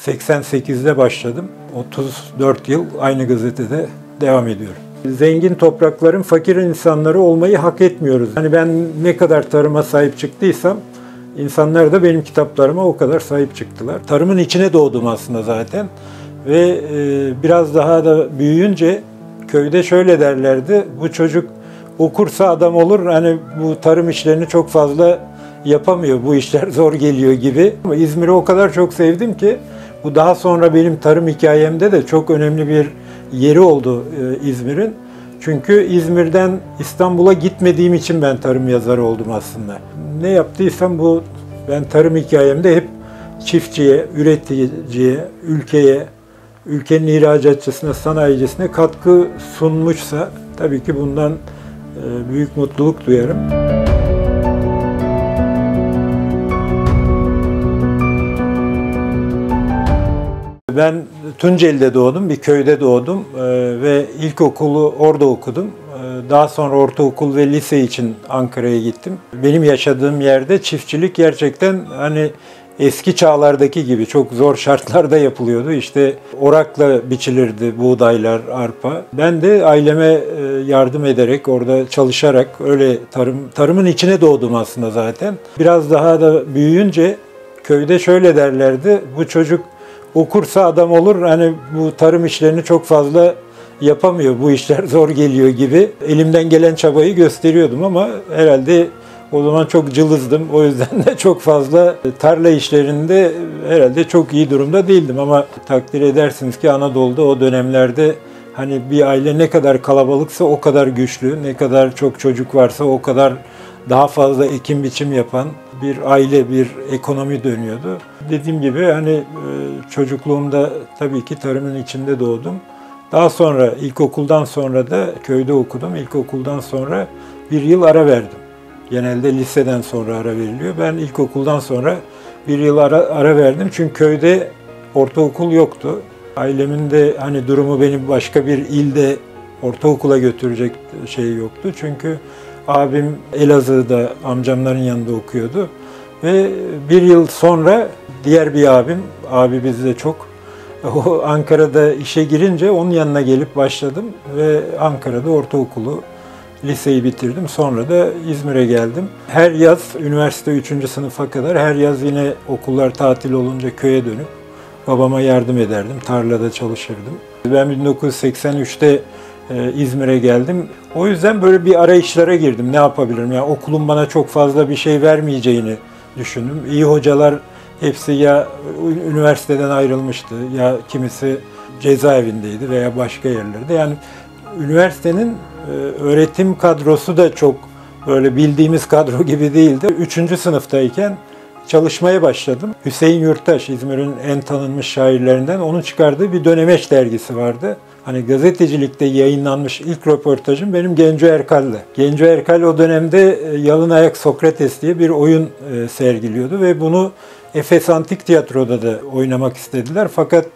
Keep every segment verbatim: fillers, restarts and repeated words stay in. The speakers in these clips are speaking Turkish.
seksen sekizde başladım. otuz dört yıl aynı gazetede devam ediyorum. Zengin toprakların fakir insanları olmayı hak etmiyoruz. Yani ben ne kadar tarıma sahip çıktıysam, insanlar da benim kitaplarıma o kadar sahip çıktılar. Tarımın içine doğdum aslında zaten. Ve biraz daha da büyüyünce köyde şöyle derlerdi, bu çocuk okursa adam olur, hani bu tarım işlerini çok fazla yapamıyor, bu işler zor geliyor gibi. Ama İzmir'i o kadar çok sevdim ki, bu daha sonra benim tarım hikayemde de çok önemli bir yeri oldu İzmir'in. Çünkü İzmir'den İstanbul'a gitmediğim için ben tarım yazarı oldum aslında. Ne yaptıysam bu, ben tarım hikayemde hep çiftçiye, üreticiye, ülkeye, ülkenin ihracatçısına, sanayicisine katkı sunmuşsa tabii ki bundan büyük mutluluk duyarım. Ben Tunceli'de doğdum, bir köyde doğdum ve ilkokulu orada okudum. Daha sonra ortaokul ve lise için Ankara'ya gittim. Benim yaşadığım yerde çiftçilik gerçekten hani eski çağlardaki gibi çok zor şartlarda yapılıyordu. İşte orakla biçilirdi buğdaylar, arpa. Ben de aileme yardım ederek, orada çalışarak öyle tarım tarımın içine doğdum aslında zaten. Biraz daha da büyüyünce köyde şöyle derlerdi, bu çocuk okursa adam olur, hani bu tarım işlerini çok fazla yapamıyor, bu işler zor geliyor gibi. Elimden gelen çabayı gösteriyordum ama herhalde o zaman çok cılızdım. O yüzden de çok fazla tarla işlerinde herhalde çok iyi durumda değildim. Ama takdir edersiniz ki Anadolu'da o dönemlerde hani bir aile ne kadar kalabalıksa o kadar güçlü, ne kadar çok çocuk varsa o kadar daha fazla ekim biçim yapan bir aile, bir ekonomi dönüyordu. Dediğim gibi hani çocukluğumda tabii ki tarımın içinde doğdum. Daha sonra ilkokuldan sonra da köyde okudum. İlkokuldan sonra bir yıl ara verdim. Genelde liseden sonra ara veriliyor. Ben ilkokuldan sonra bir yıl ara, ara verdim. Çünkü köyde ortaokul yoktu. Ailemin de hani durumu beni başka bir ilde ortaokula götürecek şey yoktu. Çünkü abim Elazığ'da amcamların yanında okuyordu. Ve bir yıl sonra diğer bir abim, abi bizde çok, o Ankara'da işe girince onun yanına gelip başladım. Ve Ankara'da ortaokulu, liseyi bitirdim. Sonra da İzmir'e geldim. Her yaz üniversite üçüncü sınıfa kadar her yaz yine okullar tatil olunca köye dönüp babama yardım ederdim. Tarlada çalışırdım. Ben bin dokuz yüz seksen üçte İzmir'e geldim. O yüzden böyle bir arayışlara girdim. Ne yapabilirim? Yani okulun bana çok fazla bir şey vermeyeceğini düşündüm. İyi hocalar hepsi ya üniversiteden ayrılmıştı ya kimisi cezaevindeydi veya başka yerlerde. Yani üniversitenin öğretim kadrosu da çok böyle bildiğimiz kadro gibi değildi. Üçüncü sınıftayken çalışmaya başladım. Hüseyin Yurttaş, İzmir'in en tanınmış şairlerinden, onun çıkardığı bir Dönemeç dergisi vardı. Hani gazetecilikte yayınlanmış ilk röportajım benim Genco Erkal'la. Genco Erkal o dönemde Yalınayak Sokrates diye bir oyun sergiliyordu ve bunu Efes Antik Tiyatro'da da oynamak istediler fakat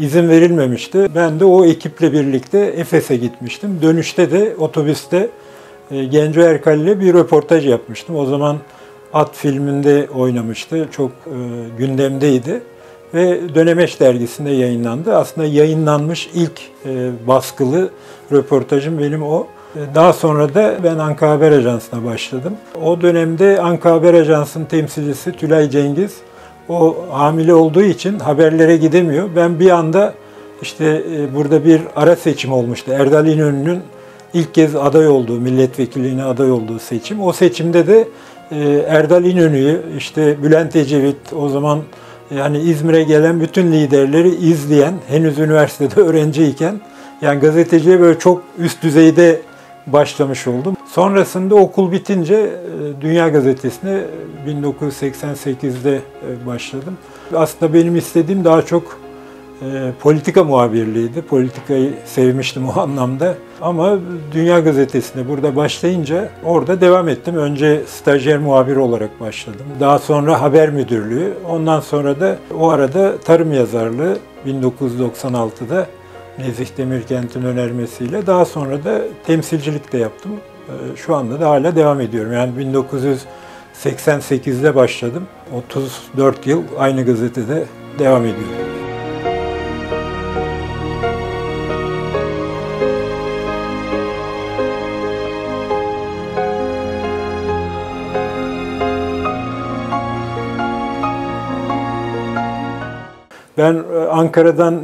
izin verilmemişti. Ben de o ekiple birlikte Efes'e gitmiştim. Dönüşte de otobüste Genco Erkal'le bir röportaj yapmıştım. O zaman At filminde oynamıştı. Çok gündemdeydi. Ve Dönemeç Dergisi'nde yayınlandı. Aslında yayınlanmış ilk baskılı röportajım benim o. Daha sonra da ben Ankara Haber Ajansı'na başladım. O dönemde Ankara Haber Ajansı'nın temsilcisi Tülay Cengiz, o hamile olduğu için haberlere gidemiyor. Ben bir anda işte burada bir ara seçim olmuştu. Erdal İnönü'nün ilk kez aday olduğu, milletvekilliğine aday olduğu seçim. O seçimde de Erdal İnönü'yü, işte Bülent Ecevit, o zaman yani İzmir'e gelen bütün liderleri izleyen, henüz üniversitede öğrenciyken, yani gazeteciye böyle çok üst düzeyde başlamış oldum. Sonrasında okul bitince Dünya Gazetesi'ne bin dokuz yüz seksen sekizde başladım. Aslında benim istediğim daha çok politika muhabirliğiydi. Politikayı sevmiştim o anlamda. Ama Dünya Gazetesi'ne burada başlayınca orada devam ettim. Önce stajyer muhabir olarak başladım. Daha sonra haber müdürlüğü. Ondan sonra da o arada tarım yazarlığı bin dokuz yüz doksan altıda Nezih Demirkent'in önermesiyle. Daha sonra da temsilcilik de yaptım. Şu anda da hala devam ediyorum. Yani bin dokuz yüz seksen sekizde başladım. otuz dört yıl aynı gazetede devam ediyor. Ben Ankara'dan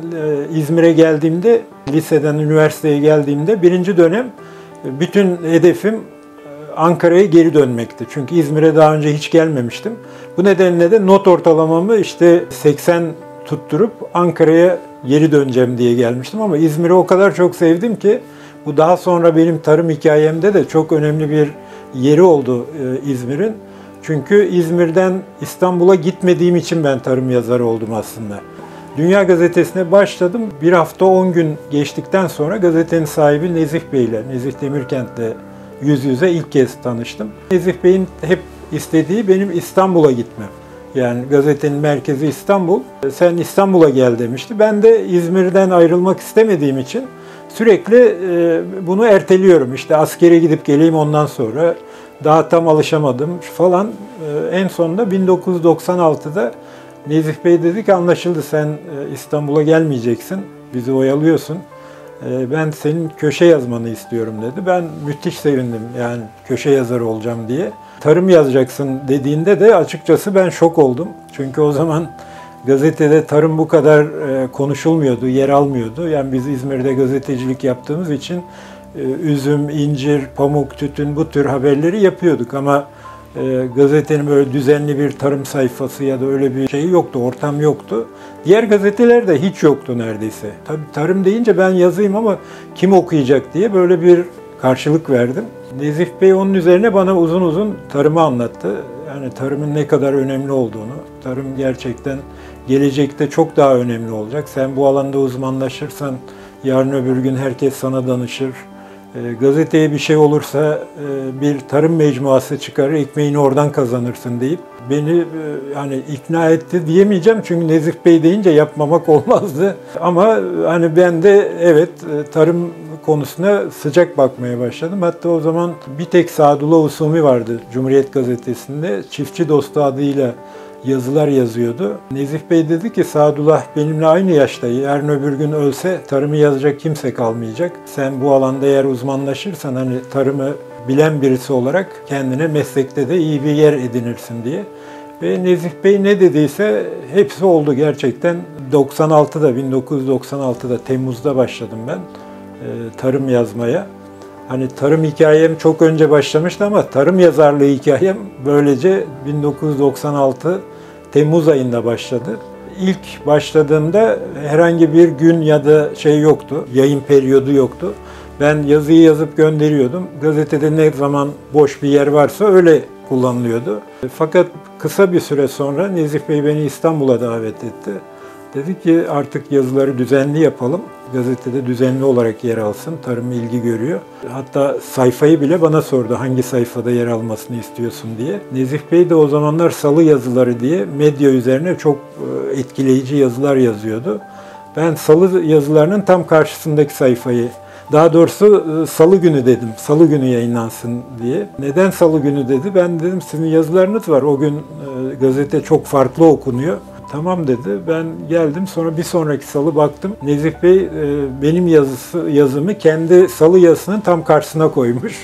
İzmir'e geldiğimde, liseden üniversiteye geldiğimde birinci dönem bütün hedefim Ankara'ya geri dönmekti. Çünkü İzmir'e daha önce hiç gelmemiştim. Bu nedenle de not ortalamamı işte seksen tutturup Ankara'ya geri döneceğim diye gelmiştim. Ama İzmir'i o kadar çok sevdim ki bu daha sonra benim tarım hikayemde de çok önemli bir yeri oldu İzmir'in. Çünkü İzmir'den İstanbul'a gitmediğim için ben tarım yazarı oldum aslında. Dünya Gazetesi'ne başladım. Bir hafta on gün geçtikten sonra gazetenin sahibi Nezih Bey'le, Nezih Demirkent'le yüz yüze ilk kez tanıştım. Nezih Bey'in hep istediği benim İstanbul'a gitmem. Yani gazetenin merkezi İstanbul. Sen İstanbul'a gel demişti. Ben de İzmir'den ayrılmak istemediğim için sürekli bunu erteliyorum. İşte askere gidip geleyim ondan sonra. Daha tam alışamadım falan. En sonunda bin dokuz yüz doksan altıda Nezih Bey dedi ki anlaşıldı, sen İstanbul'a gelmeyeceksin, bizi oyalıyorsun. Ben senin köşe yazmanı istiyorum dedi. Ben müthiş sevindim yani köşe yazarı olacağım diye. Tarım yazacaksın dediğinde de açıkçası ben şok oldum. Çünkü o zaman gazetede tarım bu kadar konuşulmuyordu, yer almıyordu. Yani biz İzmir'de gazetecilik yaptığımız için üzüm, incir, pamuk, tütün bu tür haberleri yapıyorduk ama e, gazetenin böyle düzenli bir tarım sayfası ya da öyle bir şey yoktu, ortam yoktu. Diğer gazetelerde hiç yoktu neredeyse. Tabii tarım deyince ben yazayım ama kim okuyacak diye böyle bir karşılık verdim. Nezih Bey onun üzerine bana uzun uzun tarımı anlattı. Yani tarımın ne kadar önemli olduğunu, tarım gerçekten gelecekte çok daha önemli olacak. Sen bu alanda uzmanlaşırsan yarın öbür gün herkes sana danışır. E, gazeteye bir şey olursa e, bir tarım mecmuası çıkarır, ekmeğini oradan kazanırsın deyip beni hani e, ikna etti diyemeyeceğim çünkü Nezih Bey deyince yapmamak olmazdı. Ama hani ben de evet tarım konusuna sıcak bakmaya başladım. Hatta o zaman bir tek Sadullah Usumi vardı Cumhuriyet Gazetesi'nde, Çiftçi Dostu adıyla yazılar yazıyordu. Nezih Bey dedi ki Sadullah benimle aynı yaşta, yarın öbür gün ölse tarımı yazacak kimse kalmayacak. Sen bu alanda eğer uzmanlaşırsan hani tarımı bilen birisi olarak kendine meslekte de iyi bir yer edinirsin diye. Ve Nezih Bey ne dediyse hepsi oldu gerçekten. doksan altıda bin dokuz yüz doksan altıda Temmuz'da başladım ben tarım yazmaya. Hani tarım hikayem çok önce başlamıştı ama tarım yazarlığı hikayem böylece bin dokuz yüz doksan altı Temmuz ayında başladı. İlk başladığımda herhangi bir gün ya da şey yoktu, yayın periyodu yoktu. Ben yazıyı yazıp gönderiyordum. Gazetede ne zaman boş bir yer varsa öyle kullanılıyordu. Fakat kısa bir süre sonra Nezih Bey beni İstanbul'a davet etti. Dedi ki artık yazıları düzenli yapalım. Gazetede düzenli olarak yer alsın. Tarım ilgi görüyor. Hatta sayfayı bile bana sordu. Hangi sayfada yer almasını istiyorsun diye. Nezih Bey de o zamanlar Salı Yazıları diye medya üzerine çok etkileyici yazılar yazıyordu. Ben Salı Yazılarının tam karşısındaki sayfayı, daha doğrusu Salı günü dedim. Salı günü yayınlansın diye. Neden Salı günü dedi? Ben dedim sizin yazılarınız var. O gün gazete çok farklı okunuyor. Tamam dedi. Ben geldim. Sonra bir sonraki salı baktım. Nezih Bey benim yazısı, yazımı kendi salı yazısının tam karşısına koymuş.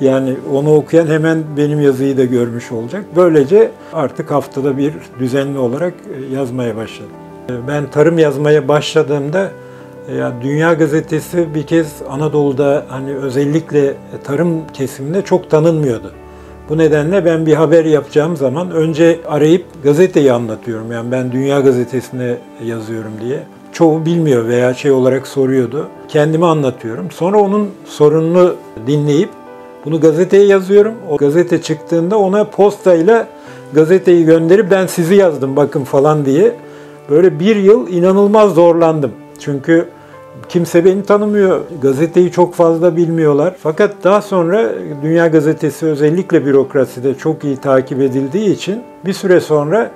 Yani onu okuyan hemen benim yazıyı da görmüş olacak. Böylece artık haftada bir düzenli olarak yazmaya başladım. Ben tarım yazmaya başladığımda yani Dünya Gazetesi bir kez Anadolu'da hani özellikle tarım kesiminde çok tanınmıyordu. Bu nedenle ben bir haber yapacağım zaman önce arayıp gazeteyi anlatıyorum. Yani ben Dünya Gazetesi'ne yazıyorum diye. Çoğu bilmiyor veya şey olarak soruyordu. Kendimi anlatıyorum. Sonra onun sorununu dinleyip bunu gazeteye yazıyorum. O gazete çıktığında ona postayla gazeteyi gönderip ben sizi yazdım bakın falan diye. Böyle bir yıl inanılmaz zorlandım. Çünkü kimse beni tanımıyor, gazeteyi çok fazla bilmiyorlar. Fakat daha sonra Dünya Gazetesi özellikle bürokraside çok iyi takip edildiği için bir süre sonra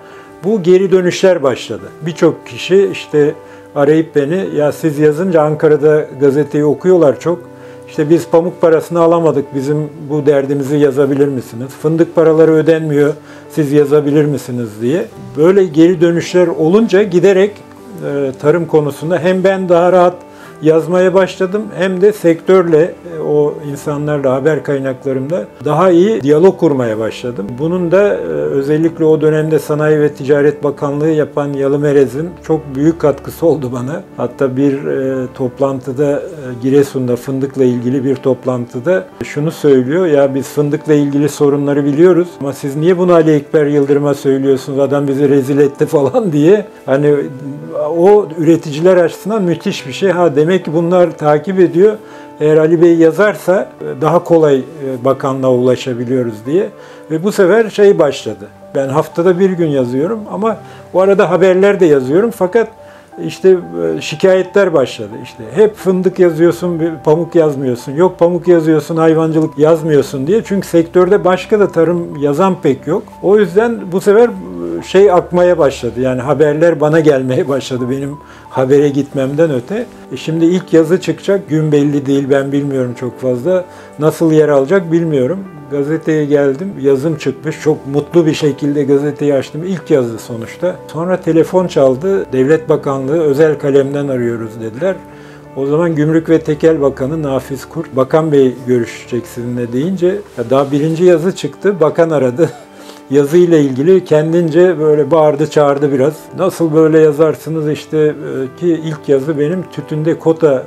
bu geri dönüşler başladı. Birçok kişi işte arayıp beni, ya siz yazınca Ankara'da gazeteyi okuyorlar çok, İşte biz pamuk parasını alamadık, bizim bu derdimizi yazabilir misiniz? Fındık paraları ödenmiyor, siz yazabilir misiniz diye. Böyle geri dönüşler olunca giderek tarım konusunda hem ben daha rahat yazmaya başladım, hem de sektörle, o insanlarla, haber kaynaklarımda daha iyi diyalog kurmaya başladım. Bunun da özellikle o dönemde Sanayi ve Ticaret Bakanlığı yapan Yalımerez'in çok büyük katkısı oldu bana. Hatta bir toplantıda, Giresun'da fındıkla ilgili bir toplantıda şunu söylüyor: ya biz fındıkla ilgili sorunları biliyoruz ama siz niye bunu Ali Ekber Yıldırım'a söylüyorsunuz, adam bizi rezil etti falan diye. Hani o üreticiler açısından müthiş bir şey. Ha, demek ki bunlar takip ediyor. Eğer Ali Bey yazarsa daha kolay bakanlığa ulaşabiliyoruz diye. Ve bu sefer şey başladı. Ben haftada bir gün yazıyorum ama bu arada haberler de yazıyorum. Fakat işte şikayetler başladı. İşte hep fındık yazıyorsun, pamuk yazmıyorsun. Yok pamuk yazıyorsun, hayvancılık yazmıyorsun diye. Çünkü sektörde başka da tarım yazan pek yok. O yüzden bu sefer şey akmaya başladı. Yani haberler bana gelmeye başladı benim habere gitmemden öte. E şimdi ilk yazı çıkacak, gün belli değil, ben bilmiyorum çok fazla. Nasıl yer alacak bilmiyorum. Gazeteye geldim, yazım çıkmış. Çok mutlu bir şekilde gazeteyi açtım. İlk yazı sonuçta. Sonra telefon çaldı. Devlet Bakanlığı, özel kalemden arıyoruz dediler. O zaman Gümrük ve Tekel Bakanı Nafiz Kurt, Bakan Bey görüşecek sizinle deyince, daha birinci yazı çıktı, bakan aradı. Yazıyla ilgili kendince böyle bağırdı çağırdı biraz. Nasıl böyle yazarsınız işte, ki ilk yazı benim tütünde kota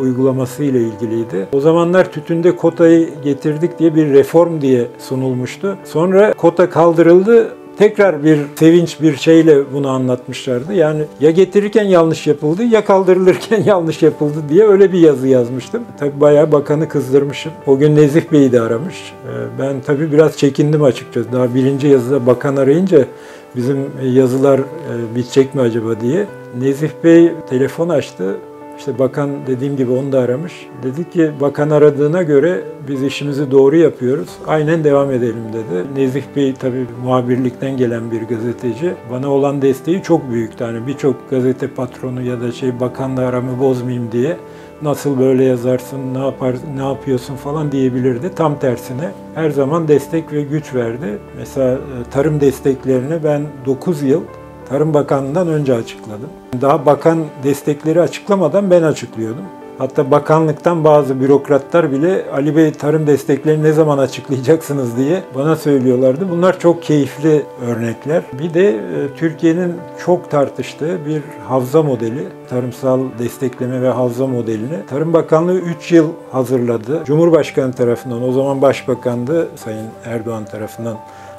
uygulaması ile ilgiliydi. O zamanlar tütünde kotayı getirdik diye bir reform diye sunulmuştu. Sonra kota kaldırıldı. Tekrar bir sevinç, bir şeyle bunu anlatmışlardı. Yani ya getirirken yanlış yapıldı ya kaldırılırken yanlış yapıldı diye öyle bir yazı yazmıştım. Tabii bayağı bakanı kızdırmışım. O gün Nezih Bey'i de aramış. Ben tabii biraz çekindim açıkçası. Daha birinci yazıda bakan arayınca bizim yazılar bitecek mi acaba diye. Nezih Bey telefon açtı. İşte bakan, dediğim gibi, onu da aramış. Dedi ki bakan aradığına göre biz işimizi doğru yapıyoruz. Aynen devam edelim dedi. Nezih Bey tabii muhabirlikten gelen bir gazeteci. Bana olan desteği çok büyüktü. Hani birçok gazete patronu ya da şey, bakanla aramı bozmayayım diye nasıl böyle yazarsın, ne yapar, ne yapıyorsun falan diyebilirdi. Tam tersine her zaman destek ve güç verdi. Mesela tarım desteklerini ben dokuz yıl Tarım Bakanlığı'ndan önce açıkladım. Daha bakan destekleri açıklamadan ben açıklıyordum. Hatta bakanlıktan bazı bürokratlar bile Ali Bey tarım desteklerini ne zaman açıklayacaksınız diye bana söylüyorlardı. Bunlar çok keyifli örnekler. Bir de Türkiye'nin çok tartıştığı bir havza modeli, tarımsal destekleme ve havza modelini Tarım Bakanlığı üç yıl hazırladı. Cumhurbaşkanı tarafından, o zaman başbakandı Sayın Erdoğan tarafından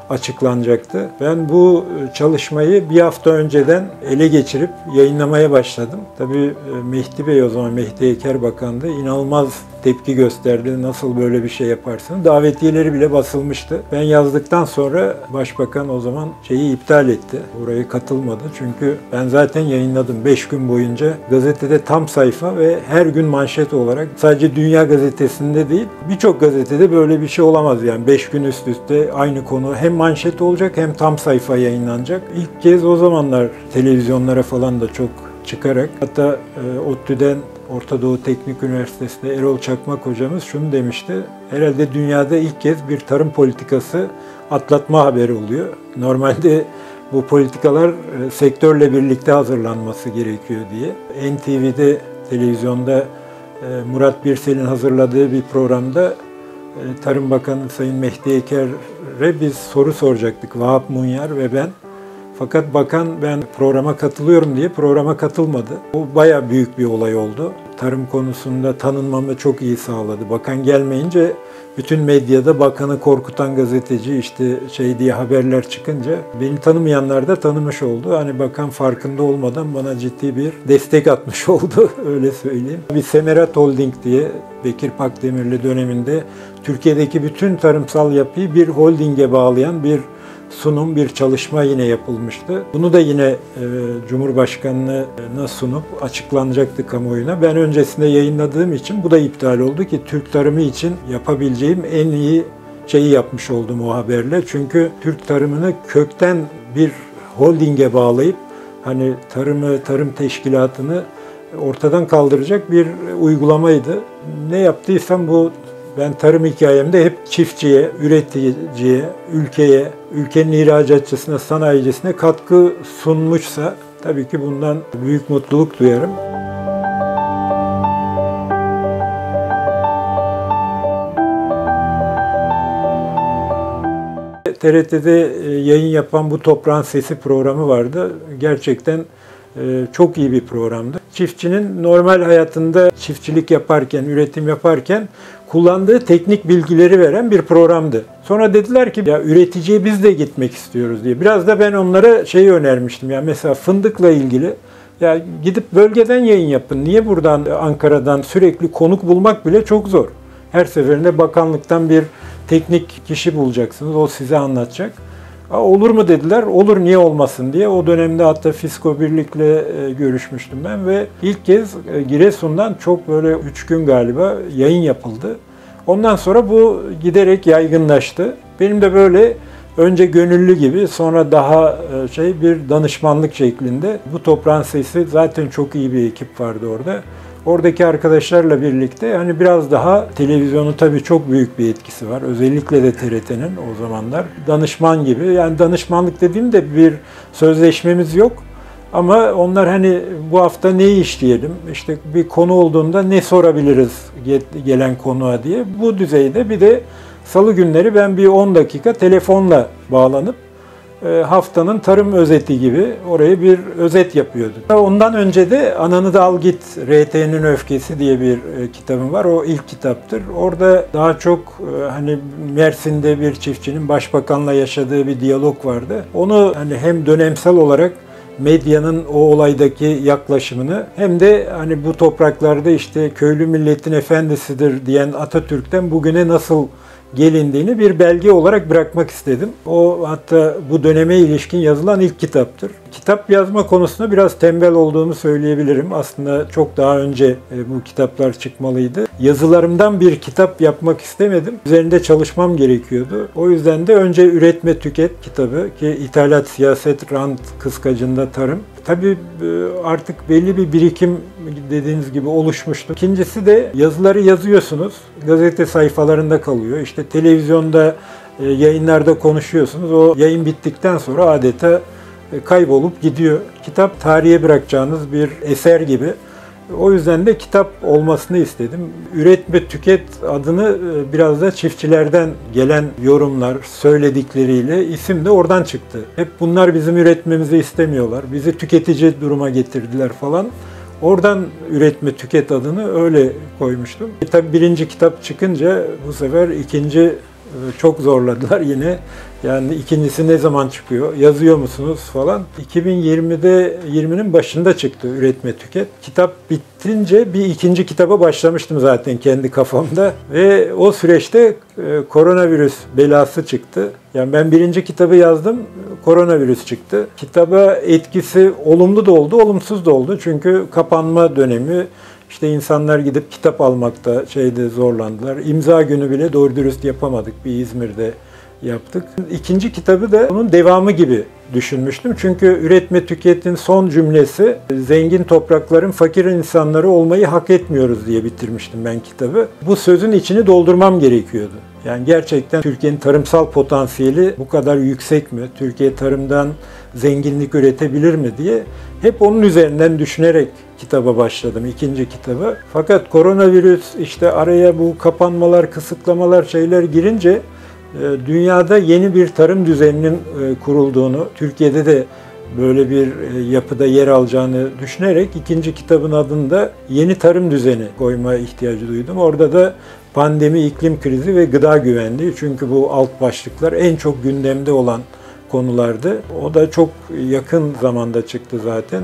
açıklanacaktı. Ben bu çalışmayı bir hafta önceden ele geçirip yayınlamaya başladım. Tabii Mehdi Bey, o zaman Mehdi Eker Bakan'dı, inanılmaz tepki gösterdi. Nasıl böyle bir şey yaparsın? Davetiyeleri bile basılmıştı. Ben yazdıktan sonra Başbakan o zaman şeyi iptal etti. Oraya katılmadı. Çünkü ben zaten yayınladım beş gün boyunca. Gazetede tam sayfa ve her gün manşet olarak, sadece Dünya Gazetesi'nde değil, birçok gazetede böyle bir şey olamaz yani. beş gün üst üste aynı konu hem manşet olacak hem tam sayfa yayınlanacak. İlk kez o zamanlar televizyonlara falan da çok çıkarak, hatta e, ODTÜ'den, Orta Doğu Teknik Üniversitesi'nde Erol Çakmak hocamız şunu demişti: herhalde dünyada ilk kez bir tarım politikası atlatma haberi oluyor. Normalde bu politikalar e, sektörle birlikte hazırlanması gerekiyor diye. N T V'de, televizyonda e, Murat Birsel'in hazırladığı bir programda e, Tarım Bakanı Sayın Mehdi Eker'e biz soru soracaktık, Vahap Munyar ve ben. Fakat bakan ben programa katılıyorum diye programa katılmadı. Bu bayağı büyük bir olay oldu. Tarım konusunda tanınmamı çok iyi sağladı. Bakan gelmeyince bütün medyada bakanı korkutan gazeteci işte şey diye haberler çıkınca beni tanımayanlar da tanımış oldu. Hani bakan farkında olmadan bana ciddi bir destek atmış oldu öyle söyleyeyim. Bir Semerat Holding diye Bekir Pakdemirli döneminde Türkiye'deki bütün tarımsal yapıyı bir holdinge bağlayan bir sunum, bir çalışma yine yapılmıştı. Bunu da yine e, Cumhurbaşkanı'na sunup açıklanacaktı kamuoyuna. Ben öncesinde yayınladığım için bu da iptal oldu ki Türk tarımı için yapabileceğim en iyi şeyi yapmış oldum o haberle. Çünkü Türk tarımını kökten bir holdinge bağlayıp hani tarımı, tarım teşkilatını ortadan kaldıracak bir uygulamaydı. Ne yaptıysam bu, ben tarım hikayemde hep çiftçiye, üreticiye, ülkeye, ülkenin ihracatçısına, sanayicisine katkı sunmuşsa tabii ki bundan büyük mutluluk duyarım. T R T'de yayın yapan bu Toprağın Sesi programı vardı. Gerçekten çok iyi bir programdı. Çiftçinin normal hayatında çiftçilik yaparken, üretim yaparken kullandığı teknik bilgileri veren bir programdı. Sonra dediler ki ya üreticiye biz de gitmek istiyoruz diye. Biraz da ben onlara şeyi önermiştim. Ya mesela fındıkla ilgili ya gidip bölgeden yayın yapın. Niye buradan Ankara'dan sürekli konuk bulmak bile çok zor. Her seferinde bakanlıktan bir teknik kişi bulacaksınız. O size anlatacak. Aa, olur mu dediler. Olur, niye olmasın diye. O dönemde hatta Fisko Birlik'le görüşmüştüm ben ve ilk kez Giresun'dan çok böyle üç gün galiba yayın yapıldı. Ondan sonra bu giderek yaygınlaştı. Benim de böyle önce gönüllü gibi sonra daha şey bir danışmanlık şeklinde bu Toprağın Sesi, zaten çok iyi bir ekip vardı orada. Oradaki arkadaşlarla birlikte hani biraz daha televizyonun tabii çok büyük bir etkisi var. Özellikle de T R T'nin o zamanlar danışman gibi. Yani danışmanlık dediğimde bir sözleşmemiz yok. Ama onlar hani bu hafta ne işleyelim, işte bir konu olduğunda ne sorabiliriz gelen konuğa diye. Bu düzeyde bir de salı günleri ben bir on dakika telefonla bağlanıp haftanın tarım özeti gibi oraya bir özet yapıyordum. Ondan önce de Ananı Dal Git R T'nin Öfkesi diye bir kitabım var. O ilk kitaptır. Orada daha çok hani Mersin'de bir çiftçinin başbakanla yaşadığı bir diyalog vardı. Onu hani hem dönemsel olarak medyanın o olaydaki yaklaşımını hem de hani bu topraklarda işte köylü milletin efendisidir diyen Atatürk'ten bugüne nasıl gelindiğini bir belge olarak bırakmak istedim. O hatta bu döneme ilişkin yazılan ilk kitaptır. Kitap yazma konusunda biraz tembel olduğumu söyleyebilirim. Aslında çok daha önce bu kitaplar çıkmalıydı. Yazılarımdan bir kitap yapmak istemedim. Üzerinde çalışmam gerekiyordu. O yüzden de önce Üretme Tüket kitabı ki ithalat, siyaset, rant kıskacında tarım. Tabii artık belli bir birikim dediğiniz gibi oluşmuştu. İkincisi de yazıları yazıyorsunuz. Gazete sayfalarında kalıyor. İşte televizyonda, yayınlarda konuşuyorsunuz. O yayın bittikten sonra adeta kaybolup gidiyor. Kitap tarihe bırakacağınız bir eser gibi. O yüzden de kitap olmasını istedim. Üretme Tüket adını biraz da çiftçilerden gelen yorumlar, söyledikleriyle isim de oradan çıktı. Hep bunlar bizim üretmemizi istemiyorlar, bizi tüketici duruma getirdiler falan. Oradan Üretme Tüket adını öyle koymuştum. E tabii birinci kitap çıkınca bu sefer ikinci çok zorladılar yine. Yani ikincisi ne zaman çıkıyor, yazıyor musunuz falan. iki bin yirmide, yirminin başında çıktı Üretme Tüket. Kitap bitince bir ikinci kitaba başlamıştım zaten kendi kafamda. Ve o süreçte koronavirüs belası çıktı. Yani ben birinci kitabı yazdım, koronavirüs çıktı. Kitaba etkisi olumlu da oldu, olumsuz da oldu. Çünkü kapanma dönemi, İşte insanlar gidip kitap almakta şeyde zorlandılar. İmza günü bile doğru dürüst yapamadık. Bir İzmir'de yaptık. İkinci kitabı da onun devamı gibi düşünmüştüm. Çünkü Üretme Tüket'in son cümlesi zengin toprakların fakir insanları olmayı hak etmiyoruz diye bitirmiştim ben kitabı. Bu sözün içini doldurmam gerekiyordu. Yani gerçekten Türkiye'nin tarımsal potansiyeli bu kadar yüksek mi? Türkiye tarımdan zenginlik üretebilir mi diye hep onun üzerinden düşünerek kitaba başladım, ikinci kitabı. Fakat koronavirüs, işte araya bu kapanmalar, kısıtlamalar, şeyler girince dünyada yeni bir tarım düzeninin kurulduğunu, Türkiye'de de böyle bir yapıda yer alacağını düşünerek ikinci kitabın adını da Yeni Tarım Düzeni koymaya ihtiyacı duydum. Orada da pandemi, iklim krizi ve gıda güvenliği, çünkü bu alt başlıklar en çok gündemde olan konulardı. O da çok yakın zamanda çıktı zaten.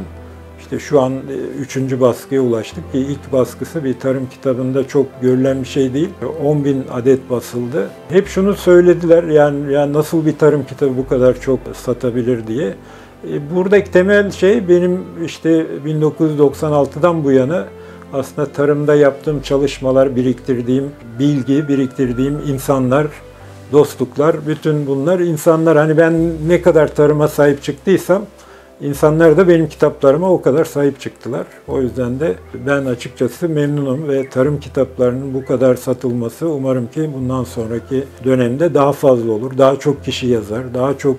İşte şu an üçüncü baskıya ulaştık ki ilk baskısı bir tarım kitabında çok görülen bir şey değil. on bin adet basıldı. Hep şunu söylediler, yani, yani nasıl bir tarım kitabı bu kadar çok satabilir diye. Buradaki temel şey benim işte bin dokuz yüz doksan altıdan bu yana aslında tarımda yaptığım çalışmalar, biriktirdiğim bilgi, biriktirdiğim insanlar, dostluklar, bütün bunlar insanlar. Hani ben ne kadar tarıma sahip çıktıysam İnsanlar da benim kitaplarıma o kadar sahip çıktılar. O yüzden de ben açıkçası memnunum ve tarım kitaplarının bu kadar satılması umarım ki bundan sonraki dönemde daha fazla olur. Daha çok kişi yazar, daha çok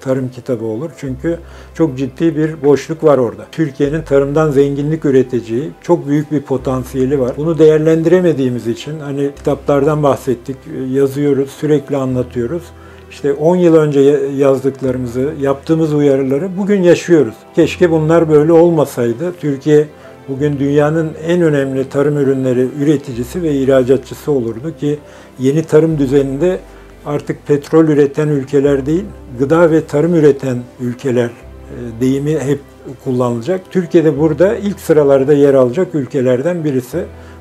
tarım kitabı olur. Çünkü çok ciddi bir boşluk var orada. Türkiye'nin tarımdan zenginlik üreteceği çok büyük bir potansiyeli var. Bunu değerlendiremediğimiz için hani kitaplardan bahsettik, yazıyoruz, sürekli anlatıyoruz. İşte on yıl önce yazdıklarımızı, yaptığımız uyarıları bugün yaşıyoruz. Keşke bunlar böyle olmasaydı. Türkiye bugün dünyanın en önemli tarım ürünleri üreticisi ve ihracatçısı olurdu ki yeni tarım düzeninde artık petrol üreten ülkeler değil, gıda ve tarım üreten ülkeler deyimi hep kullanılacak. Türkiye'de burada ilk sıralarda yer alacak ülkelerden birisi.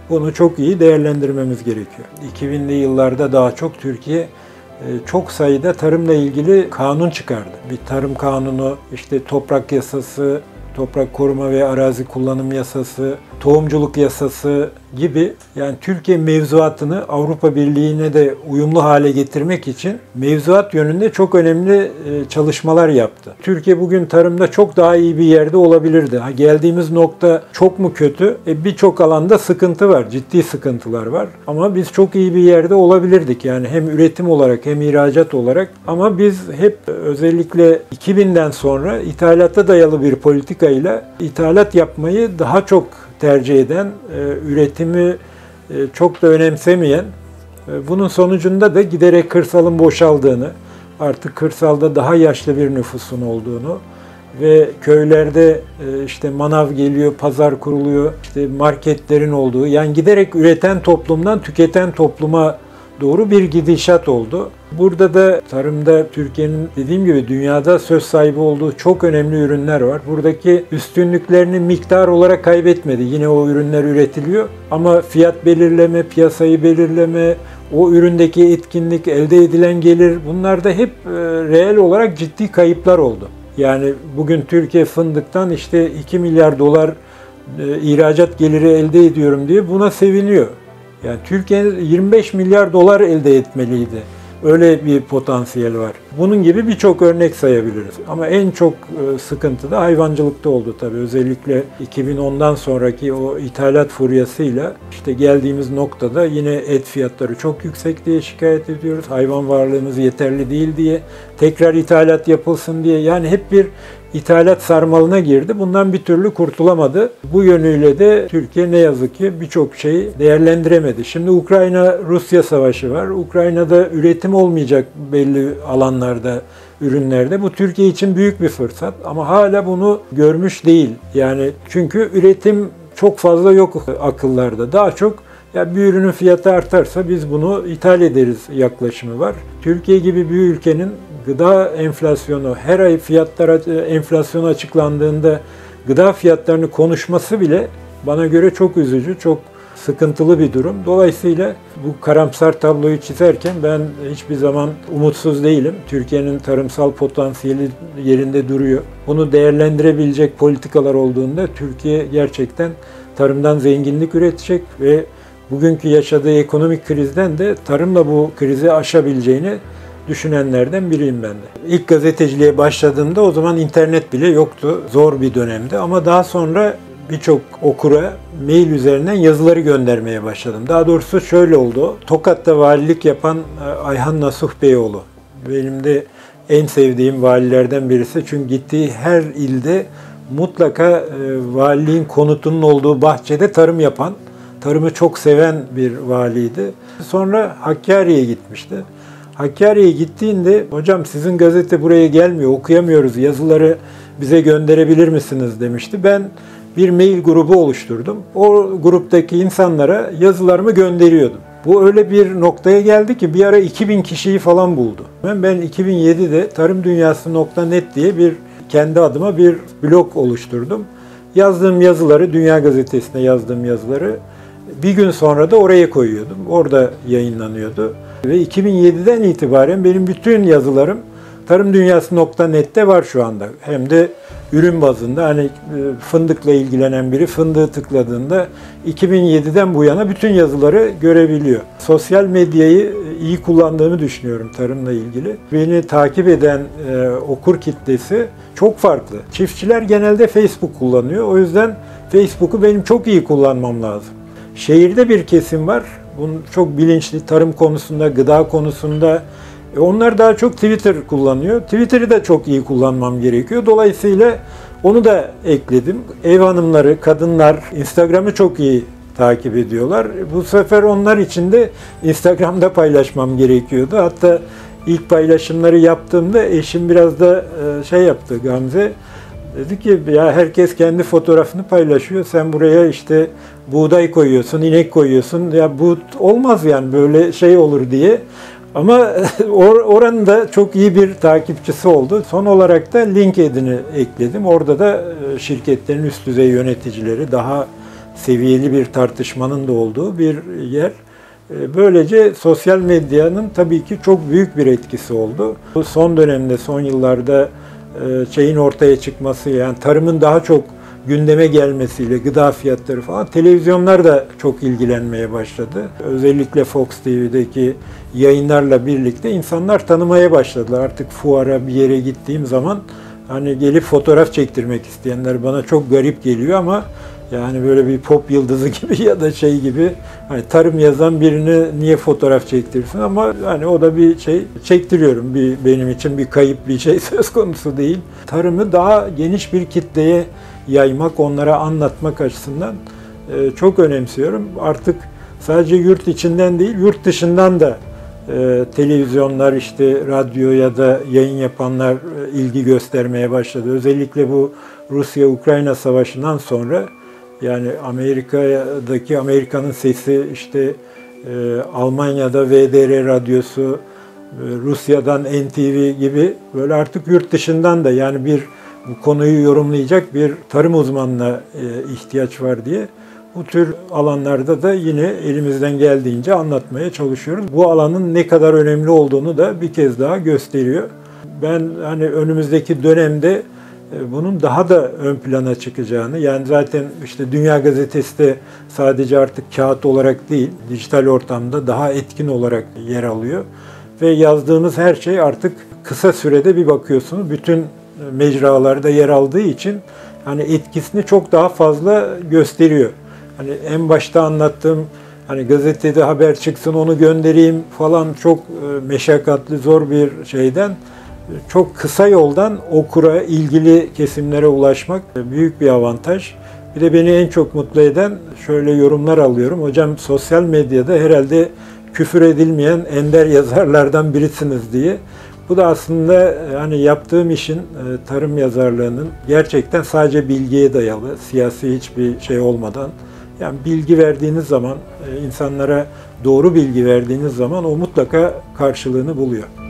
Bunu çok iyi değerlendirmemiz gerekiyor. iki binli yıllarda daha çok Türkiye çok sayıda tarımla ilgili kanun çıkardı. Bir tarım kanunu, işte toprak yasası, toprak koruma ve arazi kullanım yasası, tohumculuk yasası gibi yani Türkiye mevzuatını Avrupa Birliği'ne de uyumlu hale getirmek için mevzuat yönünde çok önemli çalışmalar yaptı. Türkiye bugün tarımda çok daha iyi bir yerde olabilirdi. Ha, geldiğimiz nokta çok mu kötü? E, birçok alanda sıkıntı var, ciddi sıkıntılar var. Ama biz çok iyi bir yerde olabilirdik yani hem üretim olarak hem ihracat olarak. Ama biz hep özellikle iki binden sonra ithalata dayalı bir politikayla ithalat yapmayı daha çok tercih eden, üretimi çok da önemsemeyen, bunun sonucunda da giderek kırsalın boşaldığını, artık kırsalda daha yaşlı bir nüfusun olduğunu ve köylerde işte manav geliyor, pazar kuruluyor, işte marketlerin olduğu, yani giderek üreten toplumdan tüketen topluma doğru bir gidişat oldu. Burada da tarımda Türkiye'nin dediğim gibi dünyada söz sahibi olduğu çok önemli ürünler var. Buradaki üstünlüklerini miktar olarak kaybetmedi. Yine o ürünler üretiliyor ama fiyat belirleme, piyasayı belirleme, o üründeki etkinlik, elde edilen gelir bunlarda hep reel olarak ciddi kayıplar oldu. Yani bugün Türkiye fındıktan işte iki milyar dolar ihracat geliri elde ediyorum diye buna seviniyor. Yani Türkiye yirmi beş milyar dolar elde etmeliydi. Öyle bir potansiyel var. Bunun gibi birçok örnek sayabiliriz. Ama en çok sıkıntı da hayvancılıkta oldu tabii. Özellikle iki bin ondan sonraki o ithalat furyasıyla işte geldiğimiz noktada yine et fiyatları çok yüksek diye şikayet ediyoruz. Hayvan varlığımız yeterli değil diye, tekrar ithalat yapılsın diye. Yani hep bir ithalat sarmalına girdi. Bundan bir türlü kurtulamadı. Bu yönüyle de Türkiye ne yazık ki birçok şeyi değerlendiremedi. Şimdi Ukrayna-Rusya Savaşı var. Ukrayna'da üretim olmayacak belli alanlarda, ürünlerde. Bu Türkiye için büyük bir fırsat ama hala bunu görmüş değil. Yani çünkü üretim çok fazla yok akıllarda. Daha çok ya bir ürünün fiyatı artarsa biz bunu ithal ederiz yaklaşımı var. Türkiye gibi bir ülkenin gıda enflasyonu, her ay fiyatlar enflasyonu açıklandığında gıda fiyatlarını konuşması bile bana göre çok üzücü, çok sıkıntılı bir durum. Dolayısıyla bu karamsar tabloyu çizerken ben hiçbir zaman umutsuz değilim. Türkiye'nin tarımsal potansiyeli yerinde duruyor. Bunu değerlendirebilecek politikalar olduğunda Türkiye gerçekten tarımdan zenginlik üretecek ve bugünkü yaşadığı ekonomik krizden de tarımla bu krizi aşabileceğini düşünenlerden biriyim ben de. İlk gazeteciliğe başladığımda o zaman internet bile yoktu. Zor bir dönemdi ama daha sonra birçok okura mail üzerinden yazıları göndermeye başladım. Daha doğrusu şöyle oldu. Tokat'ta valilik yapan Ayhan Nasuh Beyoğlu. Benim de en sevdiğim valilerden birisi. Çünkü gittiği her ilde mutlaka valiliğin konutunun olduğu bahçede tarım yapan, tarımı çok seven bir valiydi. Sonra Hakkari'ye gitmişti. Hakkari'ye gittiğinde hocam sizin gazete buraya gelmiyor, okuyamıyoruz, yazıları bize gönderebilir misiniz demişti. Ben bir mail grubu oluşturdum. O gruptaki insanlara yazılarımı gönderiyordum. Bu öyle bir noktaya geldi ki bir ara iki bin kişiyi falan buldu. Ben iki bin yedide tarım dünyası nokta net diye bir kendi adıma bir blog oluşturdum. Yazdığım yazıları, Dünya Gazetesi'ne yazdığım yazıları bir gün sonra da oraya koyuyordum. Orada yayınlanıyordu. Ve iki bin yediden itibaren benim bütün yazılarım tarım dünyası nokta net'te var şu anda. Hem de ürün bazında, hani fındıkla ilgilenen biri fındığı tıkladığında iki bin yediden bu yana bütün yazıları görebiliyor. Sosyal medyayı iyi kullandığımı düşünüyorum tarımla ilgili. Beni takip eden e, okur kitlesi çok farklı. Çiftçiler genelde Facebook kullanıyor. O yüzden Facebook'u benim çok iyi kullanmam lazım. Şehirde bir kesim var. Bunun çok bilinçli, tarım konusunda, gıda konusunda. E onlar daha çok Twitter kullanıyor. Twitter'ı da çok iyi kullanmam gerekiyor. Dolayısıyla onu da ekledim. Ev hanımları, kadınlar Instagram'ı çok iyi takip ediyorlar. Bu sefer onlar için de Instagram'da paylaşmam gerekiyordu. Hatta ilk paylaşımları yaptığımda eşim biraz da şey yaptı, Gamze. Dedi ki ya herkes kendi fotoğrafını paylaşıyor. Sen buraya işte buğday koyuyorsun, inek koyuyorsun. Ya bu olmaz yani, böyle şey olur diye. Ama oranın da çok iyi bir takipçisi oldu. Son olarak da LinkedIn'i ekledim. Orada da şirketlerin üst düzey yöneticileri, daha seviyeli bir tartışmanın da olduğu bir yer. Böylece sosyal medyanın tabii ki çok büyük bir etkisi oldu. Son dönemde, son yıllarda şeyin ortaya çıkması, yani tarımın daha çok gündeme gelmesiyle, gıda fiyatları falan, televizyonlar da çok ilgilenmeye başladı. Özellikle Fox T V'deki yayınlarla birlikte insanlar tanımaya başladılar. Artık fuara, bir yere gittiğim zaman hani gelip fotoğraf çektirmek isteyenler bana çok garip geliyor ama yani böyle bir pop yıldızı gibi ya da şey gibi, hani tarım yazan birini niye fotoğraf çektirsin, ama hani o da bir şey, çektiriyorum. Bir, benim için bir kayıp, bir şey söz konusu değil. Tarımı daha geniş bir kitleye yaymak, onlara anlatmak açısından çok önemsiyorum. Artık sadece yurt içinden değil, yurt dışından da televizyonlar, işte radyo ya da yayın yapanlar ilgi göstermeye başladı. Özellikle bu Rusya-Ukrayna Savaşı'ndan sonra, yani Amerika'daki Amerika'nın Sesi, işte Almanya'da V D R radyosu, Rusya'dan N T V gibi, böyle artık yurt dışından da yani bir bu konuyu yorumlayacak bir tarım uzmanına ihtiyaç var diye bu tür alanlarda da yine elimizden geldiğince anlatmaya çalışıyoruz. Bu alanın ne kadar önemli olduğunu da bir kez daha gösteriyor. Ben hani önümüzdeki dönemde bunun daha da ön plana çıkacağını, yani zaten işte Dünya Gazetesi de sadece artık kağıt olarak değil, dijital ortamda daha etkin olarak yer alıyor. Ve yazdığımız her şey artık kısa sürede, bir bakıyorsunuz bütün mecralarda yer aldığı için hani etkisini çok daha fazla gösteriyor. Hani en başta anlattığım, hani gazetede haber çıksın onu göndereyim falan, çok meşakkatli, zor bir şeyden, çok kısa yoldan okura, ilgili kesimlere ulaşmak büyük bir avantaj. Bir de beni en çok mutlu eden şöyle yorumlar alıyorum. Hocam sosyal medyada herhalde küfür edilmeyen ender yazarlardan birisiniz diye. Bu da aslında hani yaptığım işin, tarım yazarlığının gerçekten sadece bilgiye dayalı, siyasi hiçbir şey olmadan, yani bilgi verdiğiniz zaman, insanlara doğru bilgi verdiğiniz zaman o mutlaka karşılığını buluyor.